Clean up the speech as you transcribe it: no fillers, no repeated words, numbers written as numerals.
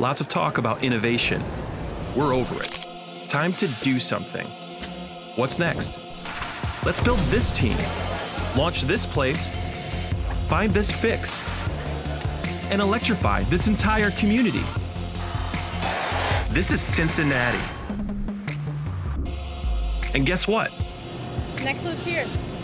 Lots of talk about innovation. We're over it. Time to do something. What's next? Let's build this team, launch this place, find this fix, and electrify this entire community. This is Cincinnati. And guess what? NextLivesHere.